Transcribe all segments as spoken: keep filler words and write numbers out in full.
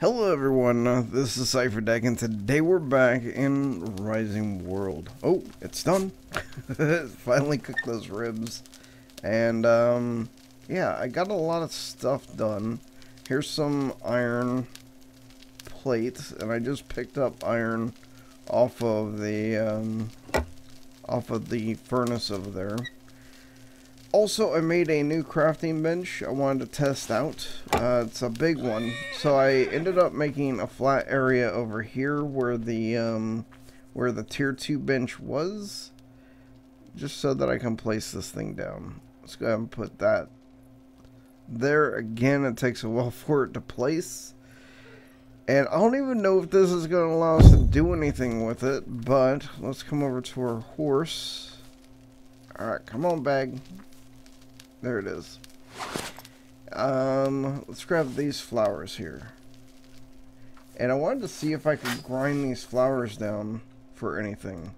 Hello everyone, uh, this is Cipher Deck, and today we're back in Rising World. Oh, it's done. Finally cooked those ribs. And, um, yeah, I got a lot of stuff done. Here's some iron plates, and I just picked up iron off of the, um, off of the furnace over there. Also, I made a new crafting bench I wanted to test out. Uh, it's a big one. So I ended up making a flat area over here where the um, where the tier two bench was, just so that I can place this thing down. Let's go ahead and put that there. Again, it takes a while for it to place. And I don't even know if this is going to allow us to do anything with it, but let's come over to our horse. Alright, come on, bag. There it is. Um, let's grab these flowers here. And I wanted to see if I could grind these flowers down for anything.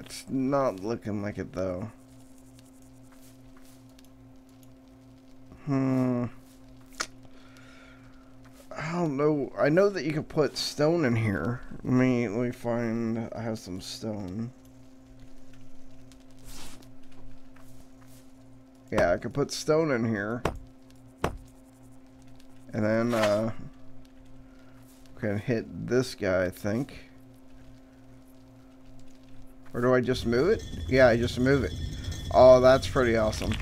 It's not looking like it, though. Hmm. I don't know. I know that you can put stone in here. Let me, let me find... I have some stone. Yeah, I could put stone in here, and then uh, can hit this guy, I think. Or do I just move it? Yeah, I just move it. Oh, that's pretty awesome.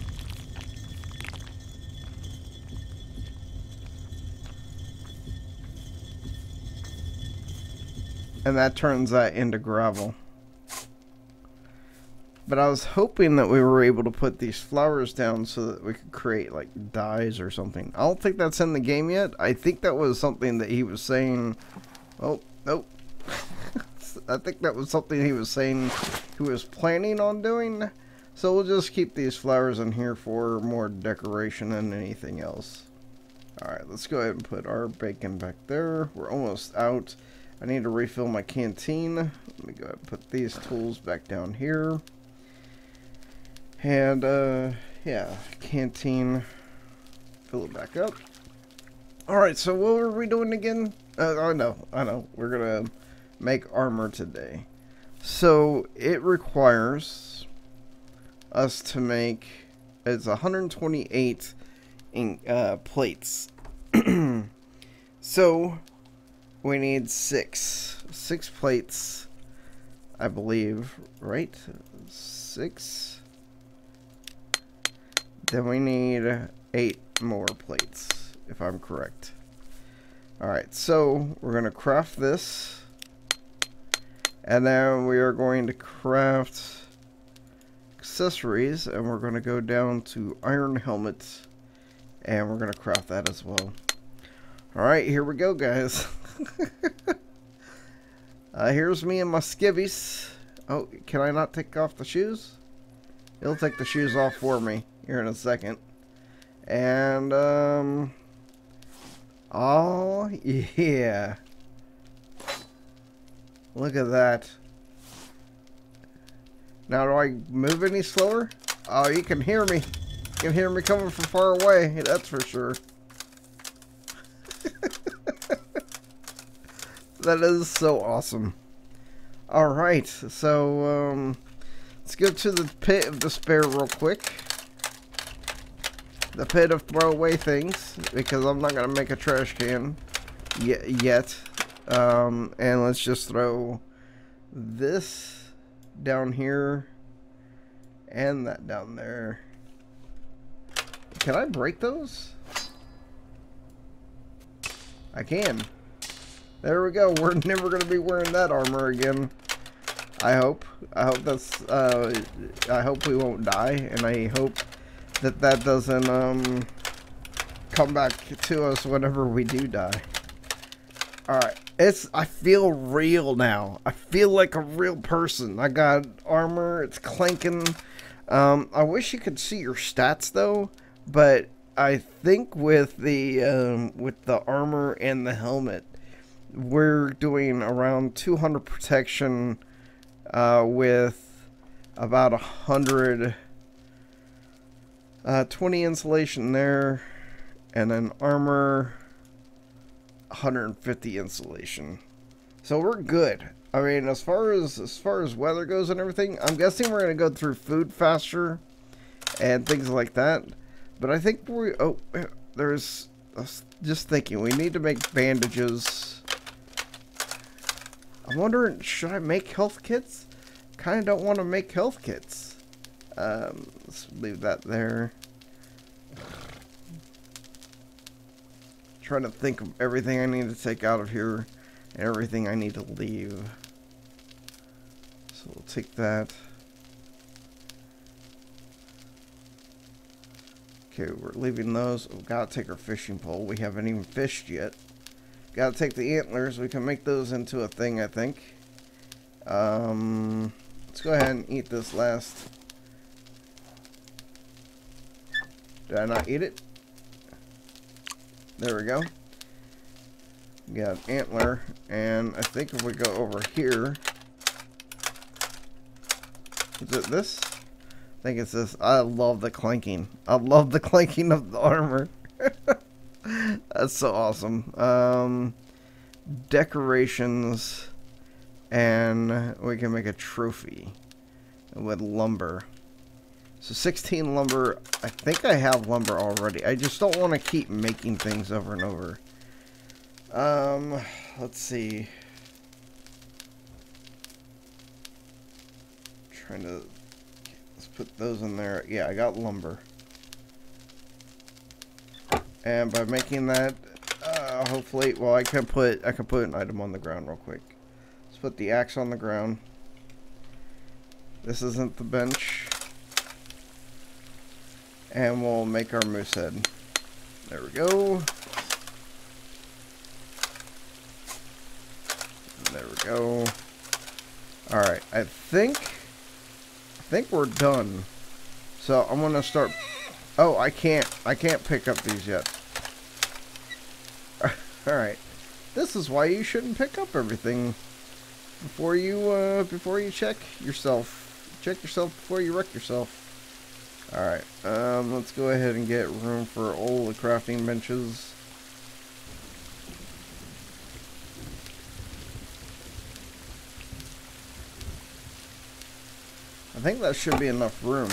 And that turns that into gravel. But I was hoping that we were able to put these flowers down so that we could create, like, dyes or something. I don't think that's in the game yet. I think that was something that he was saying... Oh, nope. I think that was something he was saying he was planning on doing. So we'll just keep these flowers in here for more decoration than anything else. Alright, let's go ahead and put our bacon back there. We're almost out. I need to refill my canteen. Let me go ahead and put these tools back down here. And, uh, yeah, canteen, fill it back up. Alright, so what were we doing again? Uh, I know, I know. We're going to make armor today. So, it requires us to make, it's one hundred twenty-eight in, uh, plates. So, we need six. Six plates, I believe, right? Six. Then we need eight more plates, if I'm correct. Alright, so we're going to craft this. And then we are going to craft accessories. And we're going to go down to iron helmets. And we're going to craft that as well. Alright, here we go, guys. uh, here's me and my skivvies. Oh, can I not take off the shoes? It'll take the shoes off for me here in a second. And, um... oh, yeah. Look at that. Now, do I move any slower? Oh, you can hear me. You can hear me coming from far away. That's for sure. That is so awesome. Alright, so, um... let's go to the pit of despair real quick. The pit of throwaway things, because I'm not going to make a trash can yet. Um, and let's just throw this down here and that down there. Can I break those? I can. There we go. We're never going to be wearing that armor again. I hope. I hope that's, uh, I hope we won't die, and I hope that that doesn't um, come back to us whenever we do die. Alright, it's, I feel real now. I feel like a real person. I got armor, it's clanking. Um, I wish you could see your stats though, but I think with the, um, with the armor and the helmet, we're doing around two hundred protection uh, with about one hundred... Uh, twenty insulation there, and then armor one hundred fifty insulation. So we're good. I mean, as far as as far as weather goes and everything, I'm guessing we're going to go through food faster and things like that. But I think we... Oh, there's... I was just thinking, we need to make bandages. I'm wondering, should I make health kits? Kind of don't want to make health kits. Um, let's leave that there. Trying to think of everything I need to take out of here and everything I need to leave. So we'll take that. Okay, we're leaving those. We've got to take our fishing pole. We haven't even fished yet. Got to take the antlers. We can make those into a thing, I think. Um, let's go ahead and eat this last. Did I not eat it? There we go. We got an antler. And I think if we go over here. Is it this? I think it's this. I love the clanking. I love the clanking of the armor. That's so awesome. Um, decorations, and we can make a trophy with lumber. So sixteen lumber. I think I have lumber already. I just don't want to keep making things over and over. Um, let's see. I'm trying to. Put those in there. Yeah, I got lumber. And by making that, uh, hopefully, well, I can put I can put an item on the ground real quick. Let's put the axe on the ground. This isn't the bench. And we'll make our moose head. There we go. There we go. All right, I think. I think we're done, so I'm gonna start. Oh, I can't I can't pick up these yet. Alright, this is why you shouldn't pick up everything before you uh, before you check yourself check yourself before you wreck yourself. Alright, um, let's go ahead and get room for all the crafting benches. I think that should be enough room.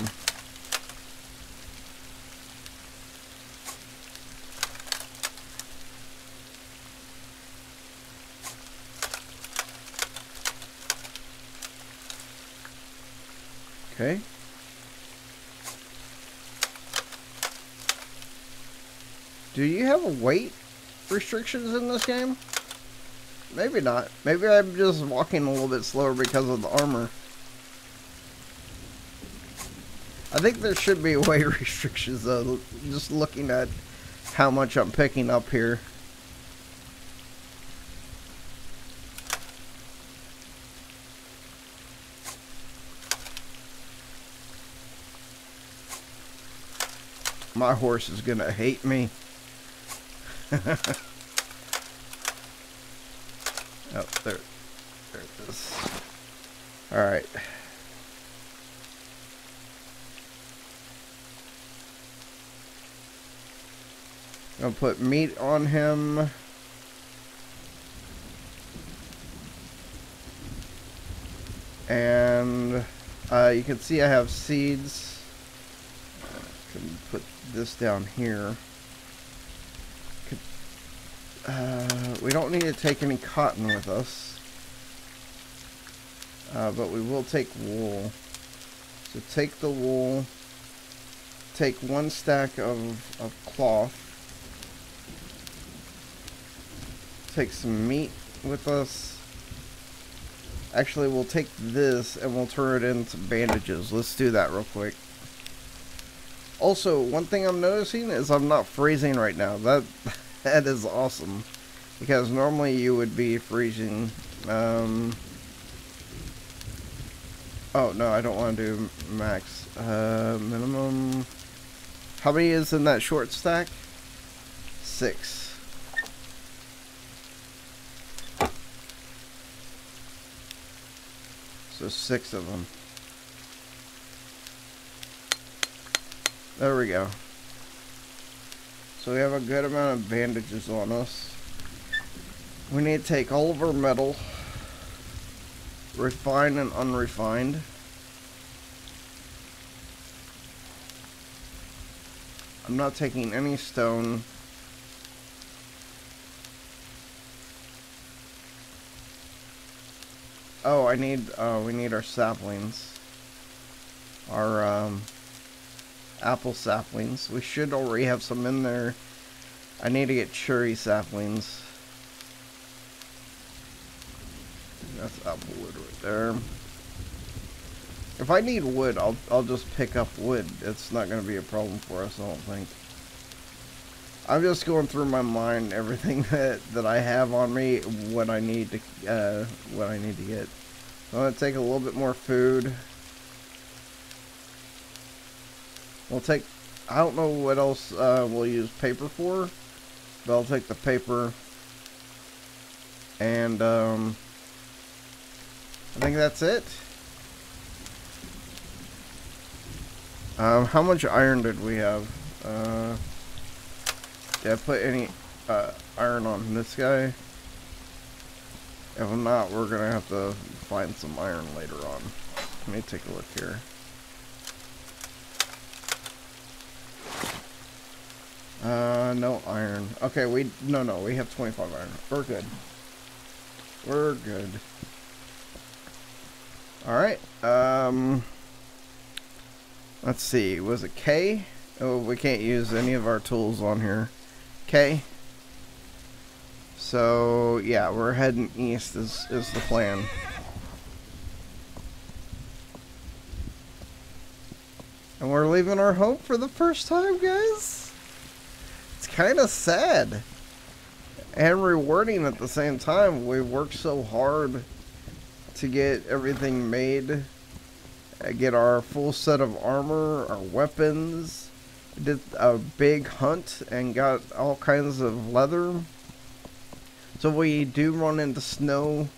Okay. Do you have a weight restrictions in this game? Maybe not. Maybe I'm just walking a little bit slower because of the armor. I think there should be weight restrictions though, just looking at how much I'm picking up here. My horse is gonna hate me. Oh, there, there it is. All right. I'll put meat on him. And uh, you can see I have seeds. I can put this down here. Could, uh, we don't need to take any cotton with us. Uh, but we will take wool. So take the wool. Take one stack of, of cloth. Take some meat with us. Actually, we'll take this and we'll turn it into bandages. Let's do that real quick. Also, one thing I'm noticing is I'm not freezing right now. That that is awesome, because normally you would be freezing. Um, oh no, I don't want to do max. Uh, minimum. How many is in that short stack? Six. So six of them. There we go. So we have a good amount of bandages on us. We need to take all of our metal, refined and unrefined, I'm not taking any stone. Oh, I need, uh, we need our saplings. Our, um, apple saplings. We should already have some in there. I need to get cherry saplings. That's apple wood right there. If I need wood, I'll, I'll just pick up wood. It's not going to be a problem for us, I don't think. I'm just going through my mind everything that that I have on me, what I need to uh, what I need to get. So I'm gonna take a little bit more food. We'll take. I don't know what else uh, we'll use paper for, but I'll take the paper. And um, I think that's it. Um, how much iron did we have? Uh, Yeah, put any uh, iron on this guy. If not, we're gonna have to find some iron later on. Let me take a look here. Uh, no iron. Okay, we no no we have twenty-five iron. We're good. We're good. All right. Um, let's see. Was it K? Oh, we can't use any of our tools on here. Okay, so yeah, we're heading east is, is the plan. And we're leaving our home for the first time, guys. It's kind of sad and rewarding at the same time. We worked so hard to get everything made, get our full set of armor, our weapons. Did a big hunt and got all kinds of leather. So if we do run into snow,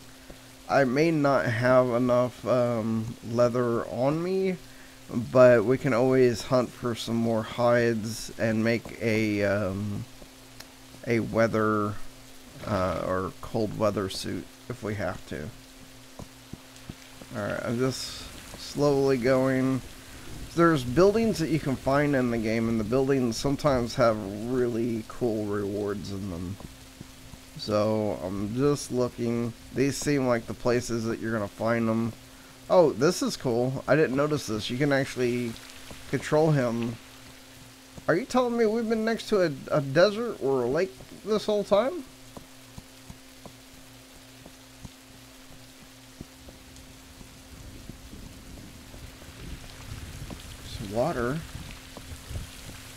I may not have enough um, leather on me, but we can always hunt for some more hides and make a um, a weather uh, or cold weather suit if we have to. Alright, I'm just slowly going. There's buildings that you can find in the game, and the buildings sometimes have really cool rewards in them. So I'm just looking. These seem like the places that you're gonna find them. Oh, this is cool. I didn't notice this. You can actually control him. Are you telling me we've been next to a, a desert or a lake this whole time? Water.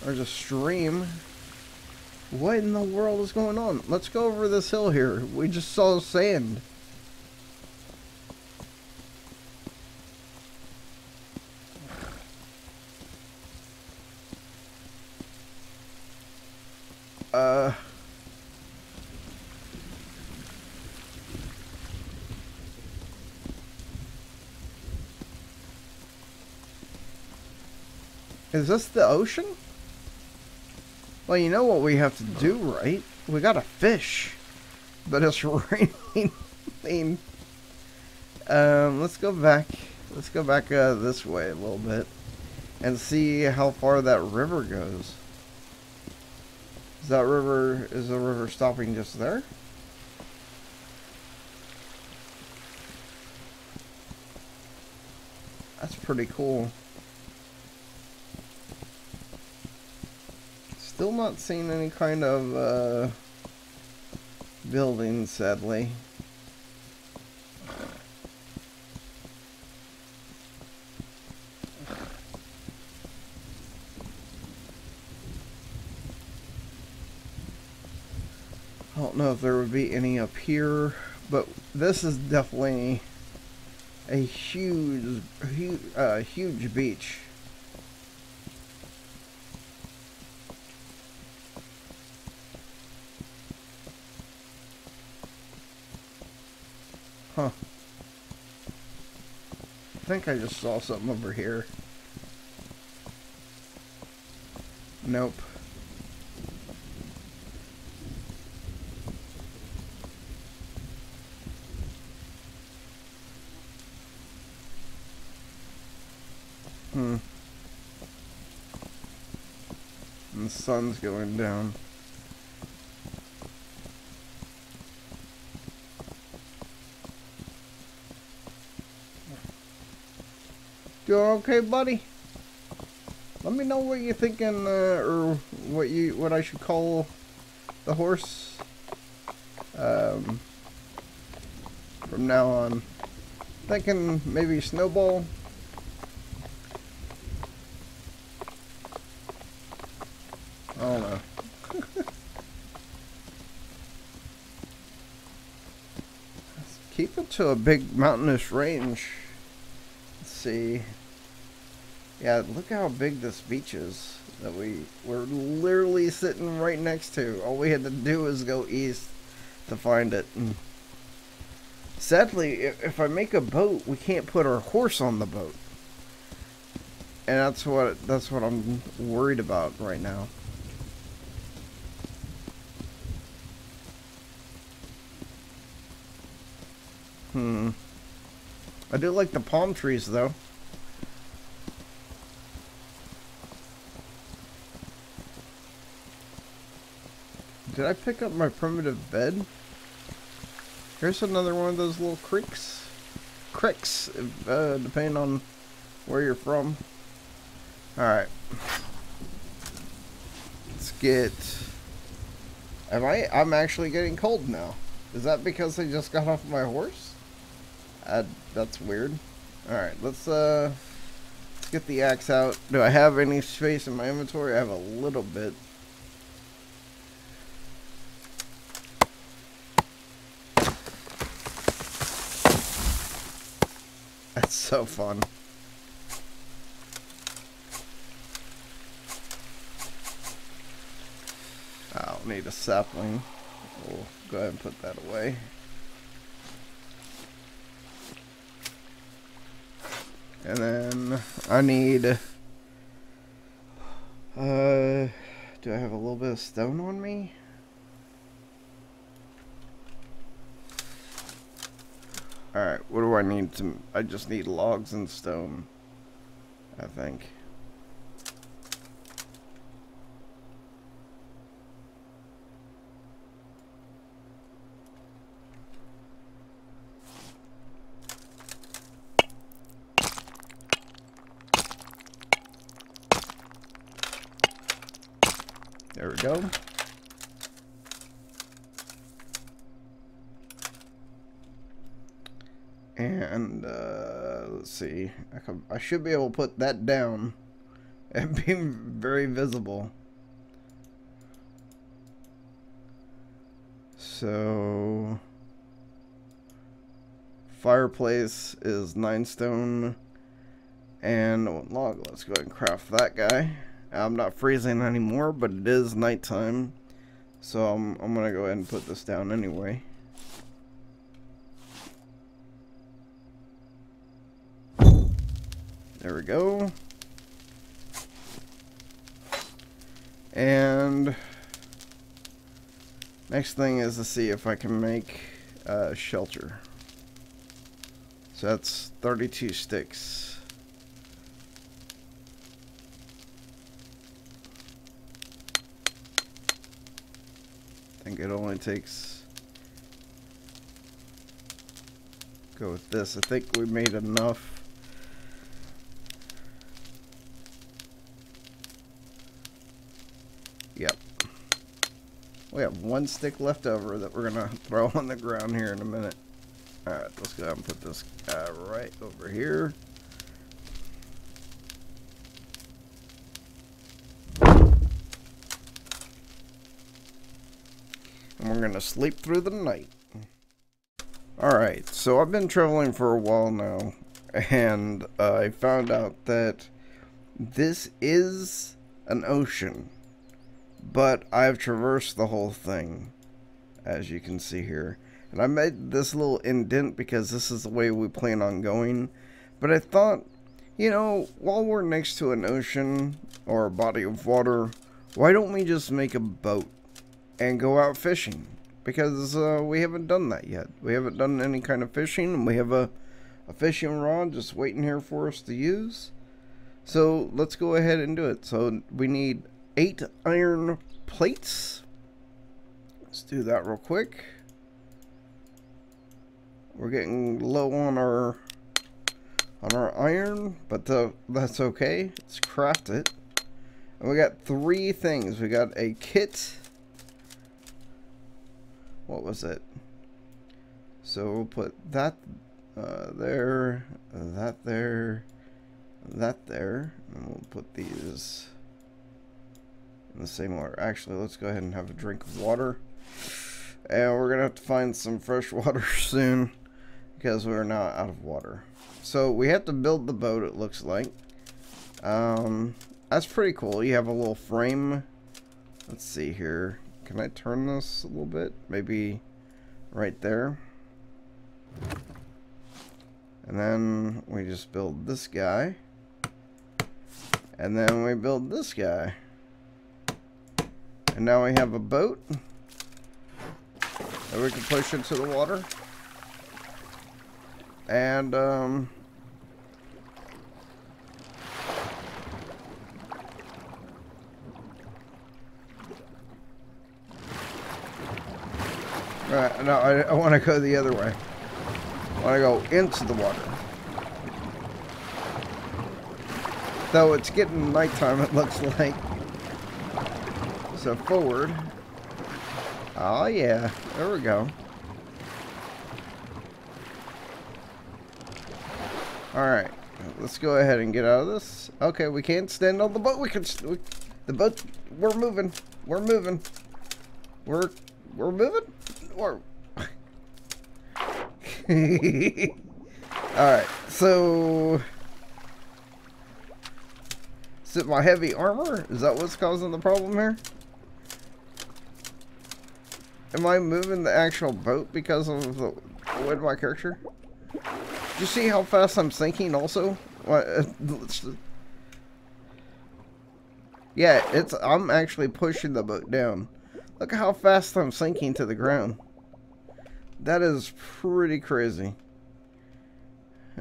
There's a stream. What in the world is going on? Let's go over this hill here. We just saw sand. Uh. Is this the ocean? Well, you know what we have to do, right? We gotta fish. But it's raining. um, let's go back. Let's go back uh, this way a little bit. And see how far that river goes. Is that river... Is the river stopping just there? That's pretty cool. Still not seeing any kind of uh, building, sadly. I don't know if there would be any up here, but this is definitely a huge, huge, uh, huge beach. Huh. I think I just saw something over here. Nope. Hmm. And the sun's going down. Doing okay, buddy? Let me know what you're thinking, uh, or what you what I should call the horse um, from now on. Thinking maybe Snowball. I don't know. Let's keep it to a big mountainous range. Let's see. Yeah, look how big this beach is that we we're literally sitting right next to. All we had to do is go east to find it. Sadly, if I make a boat, we can't put our horse on the boat, and that's what that's what I'm worried about right now. Hmm. I do like the palm trees though. Did I pick up my primitive bed? Here's another one of those little creeks. Cricks, uh, depending on where you're from. Alright. Let's get... Am I, I'm actually getting cold now. Is that because I just got off my horse? I, that's weird. Alright, let's, uh, let's get the axe out. Do I have any space in my inventory? I have a little bit. That's so fun. I'll need a sapling. We'll go ahead and put that away. And then I need... Uh, do I have a little bit of stone on me? Alright, what do I need to... I just need logs and stone, I think. There we go. And uh, let's see, I, can, I should be able to put that down and be very visible. So fireplace is nine stone and one log. Let's go ahead and craft that guy. I'm not freezing anymore, but it is nighttime, so I'm, I'm gonna go ahead and put this down anyway. There we go. And next thing is to see if I can make a shelter. So that's thirty-two sticks. I think it only takes... Go with this. I think we made enough. Yep. We have one stick left over that we're going to throw on the ground here in a minute. Alright, let's go ahead and put this guy right over here. And we're going to sleep through the night. Alright, so I've been traveling for a while now. And uh, I found out that this is an ocean. But I've traversed the whole thing, as you can see here. And I made this little indent because this is the way we plan on going. But I thought, you know, while we're next to an ocean or a body of water, why don't we just make a boat and go out fishing? Because uh, we haven't done that yet. We haven't done any kind of fishing. And we have a, a fishing rod just waiting here for us to use. So let's go ahead and do it. So we need eight iron plates. Let's do that real quick. We're getting low on our on our iron, but uh, that's okay. Let's craft it. And we got three things. We got a kit. What was it? So we'll put that uh, there, that there, that there, and we'll put these in the same order. Actually, let's go ahead and have a drink of water. And we're gonna have to find some fresh water soon, because we're now out of water. So we have to build the boat, it looks like. Um, that's pretty cool. You have a little frame. Let's see here. Can I turn this a little bit? Maybe right there. And then we just build this guy. And then we build this guy. And now we have a boat that we can push into the water. And um, right, no, I, I want to go the other way. I want to go into the water. Though it's getting nighttime, it looks like. So forward. Oh yeah, there we go. Alright, let's go ahead and get out of this. Okay, we can't stand on the boat. We can, we, the boat, we're moving. We're moving. We're, we're moving? We're. Alright, so. Is it my heavy armor? Is that what's causing the problem here? Am I moving the actual boat because of the weight of my character? You see how fast I'm sinking also? Yeah, it's I'm actually pushing the boat down. Look at how fast I'm sinking to the ground. That is pretty crazy.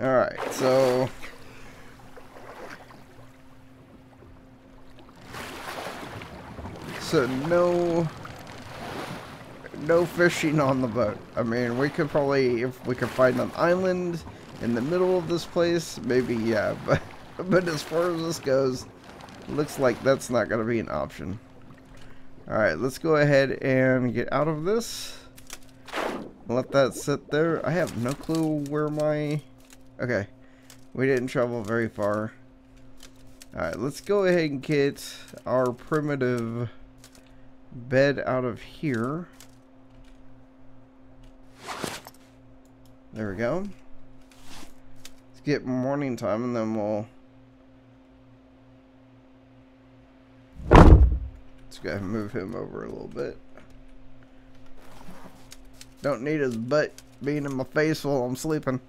Alright, so So no no fishing on the boat. I mean, we could probably, if we could find an island in the middle of this place, maybe, yeah, but but as far as this goes, looks like that's not going to be an option. Alright, let's go ahead and get out of this. Let that sit there. I have no clue where my... Okay, we didn't travel very far. Alright, let's go ahead and get our primitive bed out of here. There we go. Let's get morning time and then we'll... Let's go ahead and move him over a little bit. Don't need his butt being in my face while I'm sleeping.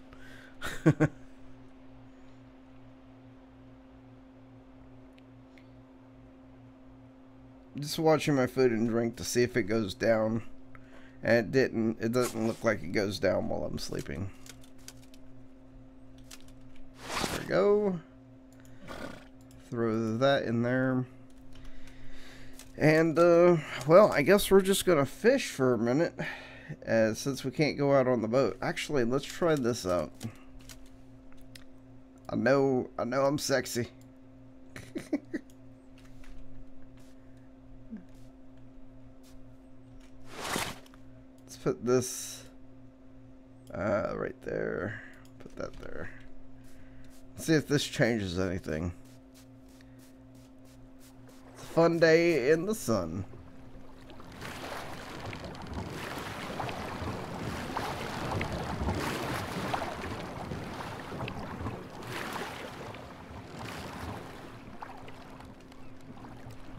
Just watching my food and drink to see if it goes down. And it didn't. It doesn't look like it goes down while I'm sleeping. There we go. Throw that in there. And, uh, well, I guess we're just going to fish for a minute. Uh, since we can't go out on the boat. Actually, let's try this out. I know, I know I'm sexy. Let's put this uh, right there. Put that there. Let's see if this changes anything. It's a fun day in the sun.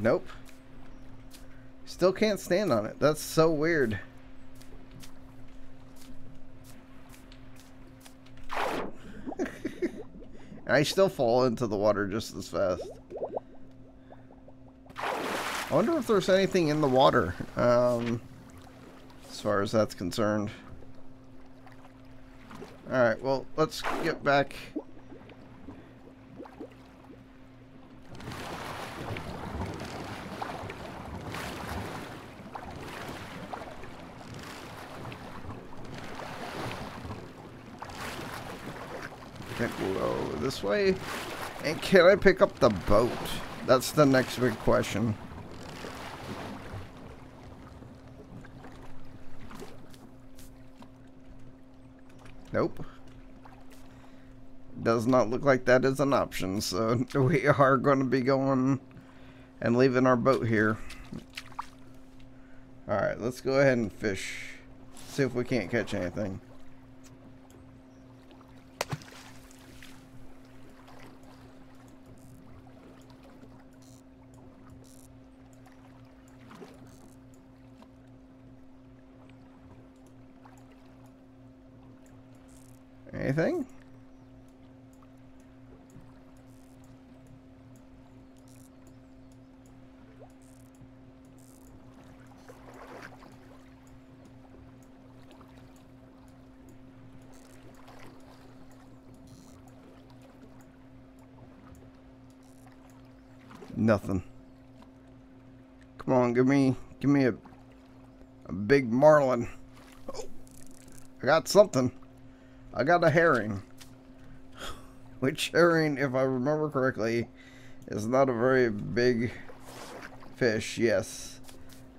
Nope. Still can't stand on it. That's so weird. I still fall into the water just as fast. I wonder if there's anything in the water, um, as far as that's concerned. Alright, well, let's get back it low this way? And can I pick up the boat? That's the next big question. Nope. Does not look like that is an option, so we are going to be going and leaving our boat here. Alright, let's go ahead and fish. See if we can't catch anything. Anything? Nothing. Come on, give me, give me a, a big marlin. Oh, I got something. I got a herring. Which herring, if I remember correctly, is not a very big fish. Yes,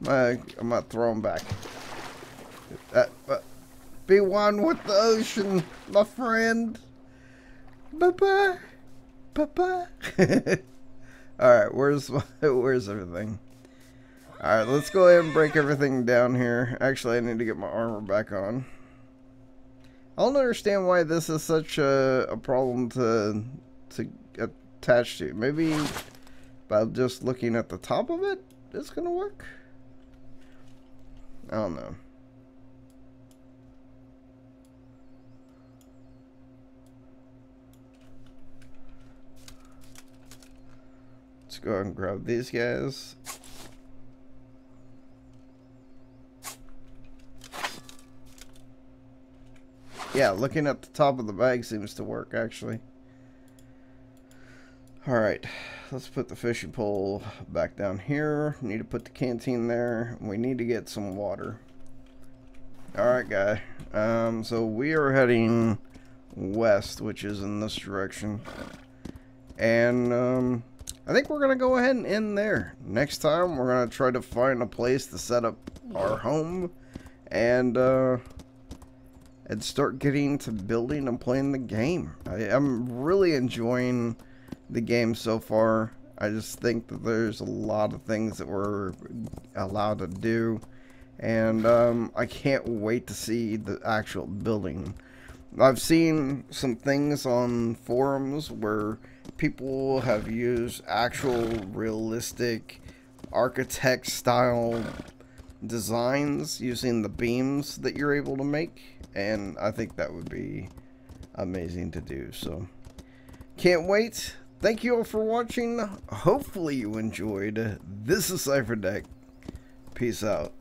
I'm gonna throw him back. Uh, uh, be one with the ocean, my friend. Bye bye, bye bye. All right, where's where's everything? All right, let's go ahead and break everything down here. Actually, I need to get my armor back on. I don't understand why this is such a, a problem to to attach to. Maybe by just looking at the top of it, it's gonna work. I don't know. Let's go ahead and grab these guys. Yeah, looking at the top of the bag seems to work, actually. Alright, let's put the fishing pole back down here. Need to put the canteen there. We need to get some water. Alright, guy. Um, so we are heading west, which is in this direction. And, um... I think we're gonna go ahead and end there. Next time we're gonna try to find a place to set up our home and uh, and start getting to building and playing the game. I, I'm really enjoying the game so far. I just think that there's a lot of things that we're allowed to do, and um, I can't wait to see the actual building. I've seen some things on forums where people have used actual realistic architect style designs using the beams that you're able to make, and I think that would be amazing to do. So can't wait. Thank you all for watching. Hopefully you enjoyed. This is Cipher Deck. Peace out.